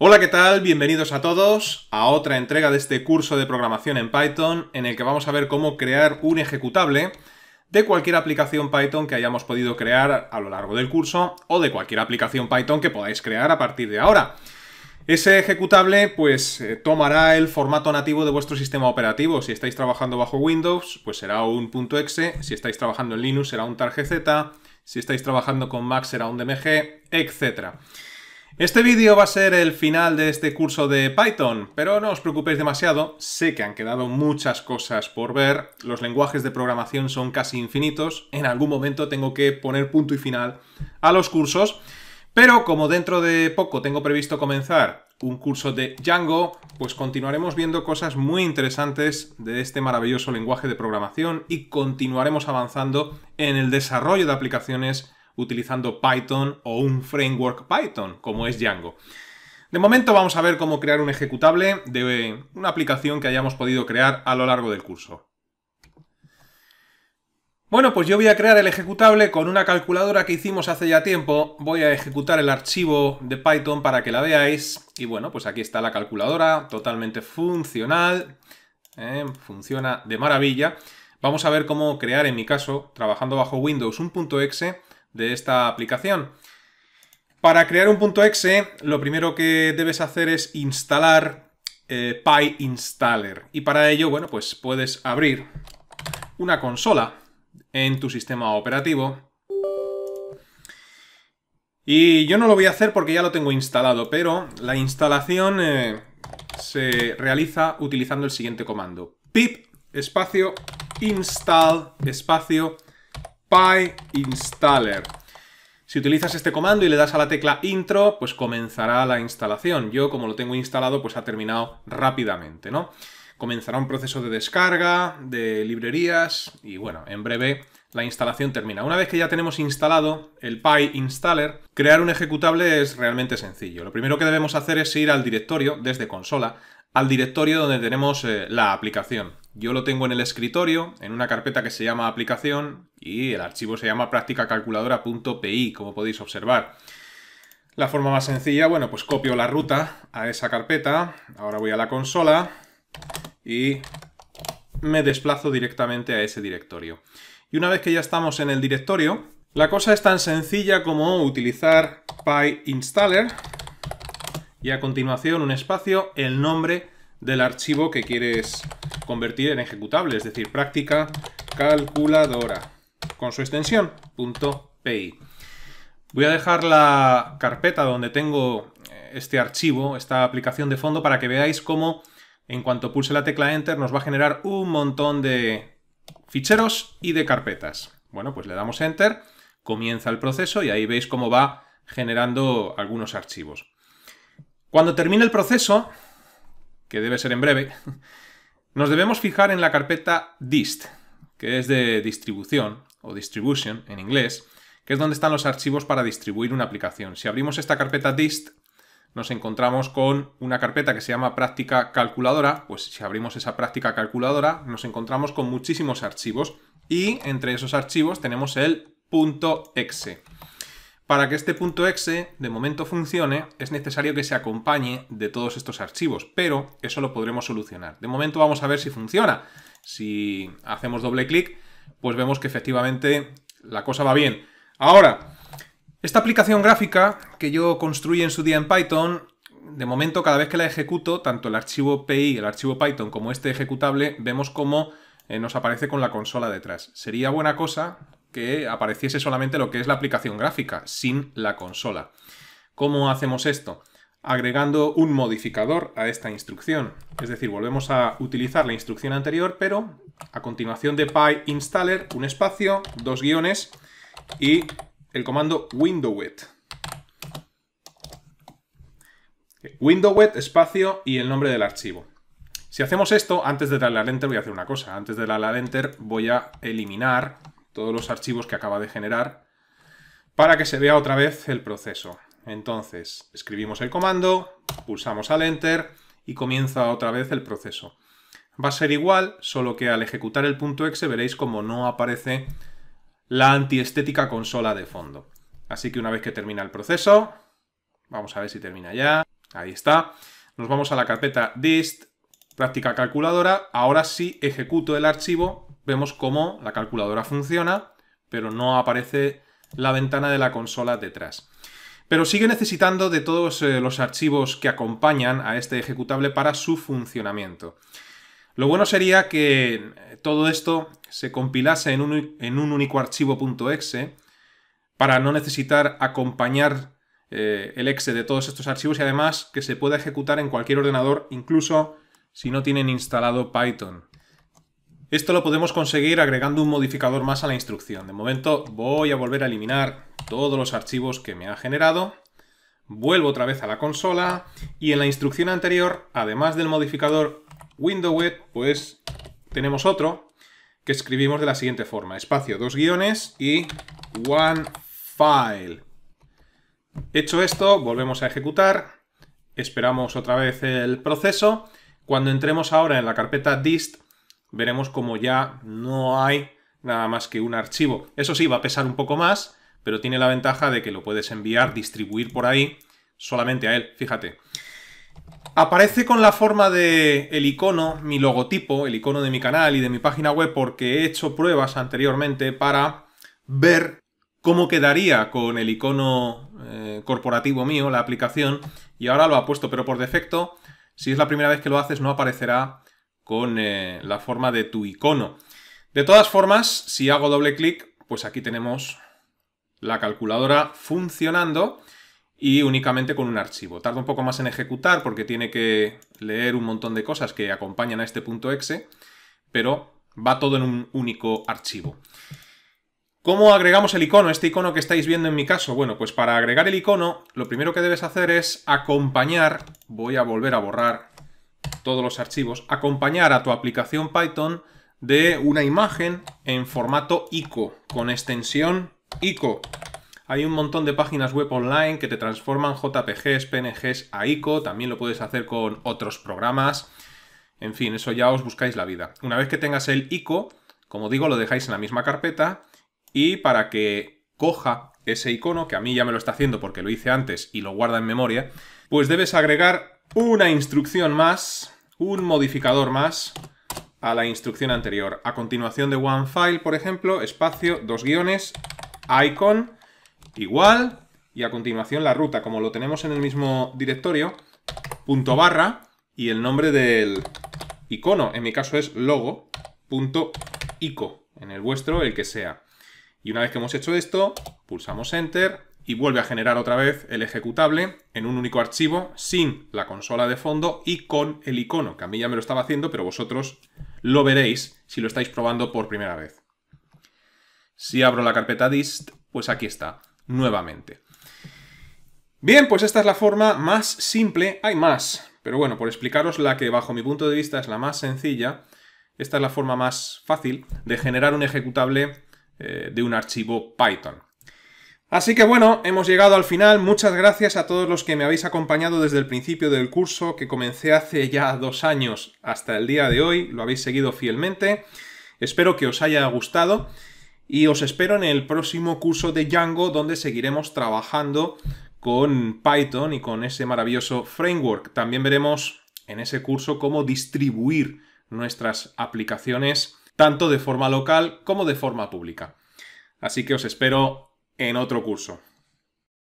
Hola, ¿qué tal? Bienvenidos a todos a otra entrega de este curso de programación en Python en el que vamos a ver cómo crear un ejecutable de cualquier aplicación Python que hayamos podido crear a lo largo del curso o de cualquier aplicación Python que podáis crear a partir de ahora. Ese ejecutable pues tomará el formato nativo de vuestro sistema operativo. Si estáis trabajando bajo Windows, pues será un .exe, si estáis trabajando en Linux será un .targz, si estáis trabajando con Mac será un DMG, etc. Este vídeo va a ser el final de este curso de Python, pero no os preocupéis demasiado, sé que han quedado muchas cosas por ver, los lenguajes de programación son casi infinitos, en algún momento tengo que poner punto y final a los cursos, pero como dentro de poco tengo previsto comenzar un curso de Django, pues continuaremos viendo cosas muy interesantes de este maravilloso lenguaje de programación y continuaremos avanzando en el desarrollo de aplicaciones utilizando Python o un framework Python, como es Django. De momento vamos a ver cómo crear un ejecutable de una aplicación que hayamos podido crear a lo largo del curso. Bueno, pues yo voy a crear el ejecutable con una calculadora que hicimos hace ya tiempo. Voy a ejecutar el archivo de Python para que la veáis. Y bueno, pues aquí está la calculadora, totalmente funcional. Funciona de maravilla. Vamos a ver cómo crear, en mi caso, trabajando bajo Windows, un .exe de esta aplicación. Para crear un .exe, lo primero que debes hacer es instalar PyInstaller. Y para ello, bueno, pues puedes abrir una consola en tu sistema operativo. Y yo no lo voy a hacer porque ya lo tengo instalado, pero la instalación se realiza utilizando el siguiente comando. Pip espacio install espacio PyInstaller. Si utilizas este comando y le das a la tecla intro, pues comenzará la instalación. Yo, como lo tengo instalado, pues ha terminado rápidamente, ¿no? Comenzará un proceso de descarga, de librerías y, bueno, en breve la instalación termina. Una vez que ya tenemos instalado el PyInstaller, crear un ejecutable es realmente sencillo. Lo primero que debemos hacer es ir al directorio, desde consola, al directorio donde tenemos la aplicación. Yo lo tengo en el escritorio, en una carpeta que se llama aplicación y el archivo se llama practicacalculadora.py, como podéis observar. La forma más sencilla, bueno, pues copio la ruta a esa carpeta, ahora voy a la consola y me desplazo directamente a ese directorio. Y una vez que ya estamos en el directorio, la cosa es tan sencilla como utilizar PyInstaller y a continuación un espacio, el nombre del archivo que quieres convertir en ejecutable, es decir, práctica calculadora, con su extensión, .py. Voy a dejar la carpeta donde tengo este archivo, esta aplicación de fondo, para que veáis cómo, en cuanto pulse la tecla Enter, nos va a generar un montón de ficheros y de carpetas. Bueno, pues le damos Enter, comienza el proceso y ahí veis cómo va generando algunos archivos. Cuando termine el proceso, que debe ser en breve, nos debemos fijar en la carpeta dist, que es de distribución, o distribution en inglés, que es donde están los archivos para distribuir una aplicación. Si abrimos esta carpeta dist, nos encontramos con una carpeta que se llama práctica calculadora. Pues si abrimos esa práctica calculadora, nos encontramos con muchísimos archivos y entre esos archivos tenemos el .exe. Para que este .exe de momento funcione, es necesario que se acompañe de todos estos archivos, pero eso lo podremos solucionar. De momento vamos a ver si funciona. Si hacemos doble clic, pues vemos que efectivamente la cosa va bien. Ahora, esta aplicación gráfica que yo construí en su día en Python, de momento cada vez que la ejecuto, tanto el archivo PI, el archivo Python, como este ejecutable, vemos cómo nos aparece con la consola detrás. Sería buena cosa que apareciese solamente lo que es la aplicación gráfica, sin la consola. ¿Cómo hacemos esto? Agregando un modificador a esta instrucción. Es decir, volvemos a utilizar la instrucción anterior, pero a continuación de PyInstaller, un espacio, dos guiones y el comando windowet. Windowet, espacio y el nombre del archivo. Si hacemos esto, antes de darle al Enter voy a hacer una cosa. Antes de darle al Enter voy a eliminar todos los archivos que acaba de generar para que se vea otra vez el proceso. Entonces, escribimos el comando, pulsamos al Enter y comienza otra vez el proceso. Va a ser igual, solo que al ejecutar el .exe veréis como no aparece la antiestética consola de fondo. Así que una vez que termina el proceso, vamos a ver si termina ya. Ahí está. Nos vamos a la carpeta dist, práctica calculadora. Ahora sí ejecuto el archivo. Vemos cómo la calculadora funciona, pero no aparece la ventana de la consola detrás. Pero sigue necesitando de todos los archivos que acompañan a este ejecutable para su funcionamiento. Lo bueno sería que todo esto se compilase en un único archivo.exe para no necesitar acompañar el exe de todos estos archivos y además que se pueda ejecutar en cualquier ordenador, incluso si no tienen instalado Python. Esto lo podemos conseguir agregando un modificador más a la instrucción. De momento voy a volver a eliminar todos los archivos que me ha generado. Vuelvo otra vez a la consola y en la instrucción anterior, además del modificador Windowed, pues tenemos otro que escribimos de la siguiente forma. Espacio, dos guiones y one file. Hecho esto, volvemos a ejecutar. Esperamos otra vez el proceso. Cuando entremos ahora en la carpeta dist, veremos como ya no hay nada más que un archivo. Eso sí, va a pesar un poco más, pero tiene la ventaja de que lo puedes enviar, distribuir por ahí, solamente a él. Fíjate. Aparece con la forma del icono, mi logotipo, el icono de mi canal y de mi página web, porque he hecho pruebas anteriormente para ver cómo quedaría con el icono corporativo mío, la aplicación, y ahora lo ha puesto, pero por defecto, si es la primera vez que lo haces, no aparecerá con la forma de tu icono. De todas formas, si hago doble clic, pues aquí tenemos la calculadora funcionando, y únicamente con un archivo. Tarda un poco más en ejecutar porque tiene que leer un montón de cosas que acompañan a este .exe, pero va todo en un único archivo. ¿Cómo agregamos el icono? Este icono que estáis viendo en mi caso. Bueno, pues para agregar el icono, lo primero que debes hacer es acompañar, voy a volver a borrar todos los archivos, acompañar a tu aplicación Python de una imagen en formato ICO, con extensión ICO. Hay un montón de páginas web online que te transforman JPGs, PNGs a ICO. También lo puedes hacer con otros programas. En fin, eso ya os buscáis la vida. Una vez que tengas el ICO, como digo, lo dejáis en la misma carpeta. Y para que coja ese icono, que a mí ya me lo está haciendo porque lo hice antes y lo guarda en memoria, pues debes agregar una instrucción más, un modificador más a la instrucción anterior. A continuación de OneFile, por ejemplo, espacio, dos guiones, icon, igual, y a continuación la ruta, como lo tenemos en el mismo directorio, punto barra, y el nombre del icono, en mi caso es logo.ico, en el vuestro el que sea. Y una vez que hemos hecho esto, pulsamos Enter, y vuelve a generar otra vez el ejecutable en un único archivo, sin la consola de fondo y con el icono, que a mí ya me lo estaba haciendo, pero vosotros lo veréis si lo estáis probando por primera vez. Si abro la carpeta dist, pues aquí está. Nuevamente. Bien, pues esta es la forma más simple. Hay más, pero bueno, por explicaros la que bajo mi punto de vista es la más sencilla, esta es la forma más fácil de generar un ejecutable de un archivo Python. Así que bueno, hemos llegado al final. Muchas gracias a todos los que me habéis acompañado desde el principio del curso, que comencé hace ya 2 años hasta el día de hoy. Lo habéis seguido fielmente. Espero que os haya gustado. Y os espero en el próximo curso de Django, donde seguiremos trabajando con Python y con ese maravilloso framework. También veremos en ese curso cómo distribuir nuestras aplicaciones, tanto de forma local como de forma pública. Así que os espero en otro curso.